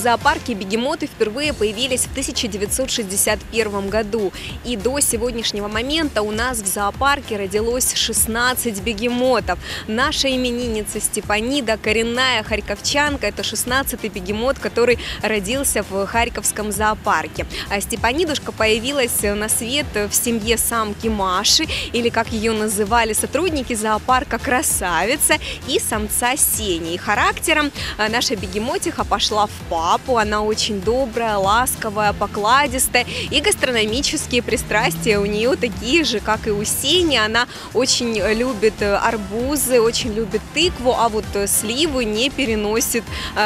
зоопарке бегемоты впервые появились в 1961 году. И до сегодняшнего момента у нас в зоопарке родилось 16 бегемотов. Наша именинница Степанида, коренная харьковчанка, это 16-й бегемот, который родился в Харьковском зоопарке. А Степанидушка появилась на свет в семье самки Маши, или как ее называли сотрудники зоопарка, Красавица, и самца Сени. И характером наша бегемотиха пошла в папу. Она очень добрая, ласковая, покладистая, и гастрономические пристрастия у нее такие же, как и у Сени. Она очень любит арбузы, очень любит тыкву, а вот сливу не переносит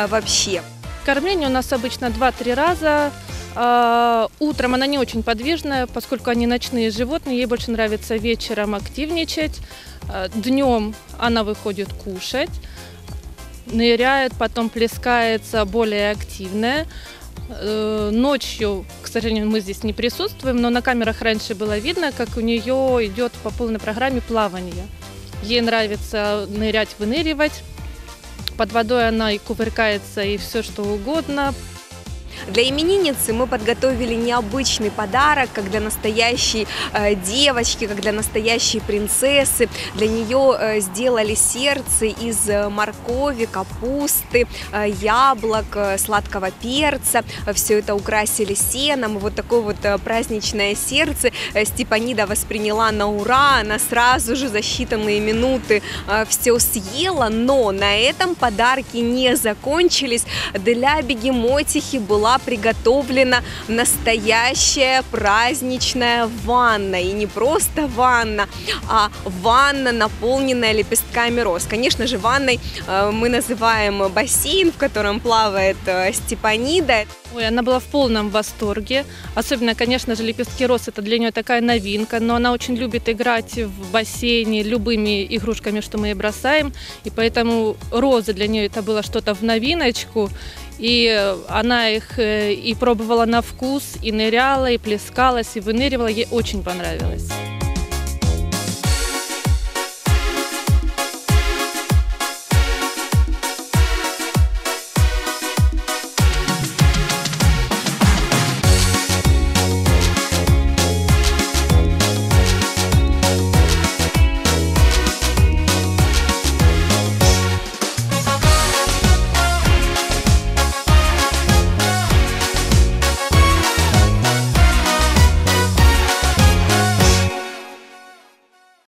вообще. Кормление у нас обычно 2-3 раза. Утром она не очень подвижная, поскольку они ночные животные, ей больше нравится вечером активничать. Днем она выходит кушать, ныряет, потом плескается, более активная. Ночью, к сожалению, мы здесь не присутствуем, но на камерах раньше было видно, как у нее идет по полной программе плавание. Ей нравится нырять, выныривать. Под водой она и кувыркается, и все что угодно. Для именинницы мы подготовили необычный подарок, как для настоящей девочки, как для настоящей принцессы. Для нее сделали сердце из моркови, капусты, яблок, сладкого перца. Все это украсили сеном. И вот такое вот праздничное сердце Степанида восприняла на ура. Она сразу же за считанные минуты все съела. Но на этом подарки не закончились. Для бегемотихи была приготовлена настоящая праздничная ванна. И не просто ванна, а ванна, наполненная лепестками роз. Конечно же, ванной мы называем бассейн, в котором плавает Степанида. Ой, она была в полном восторге. Особенно, конечно же, лепестки роз, это для нее такая новинка. Но она очень любит играть в бассейне любыми игрушками, что мы ей бросаем. И поэтому розы для нее это было что-то в новиночку. И она их и пробовала на вкус, и ныряла, и плескалась, и выныривала. Ей очень понравилось.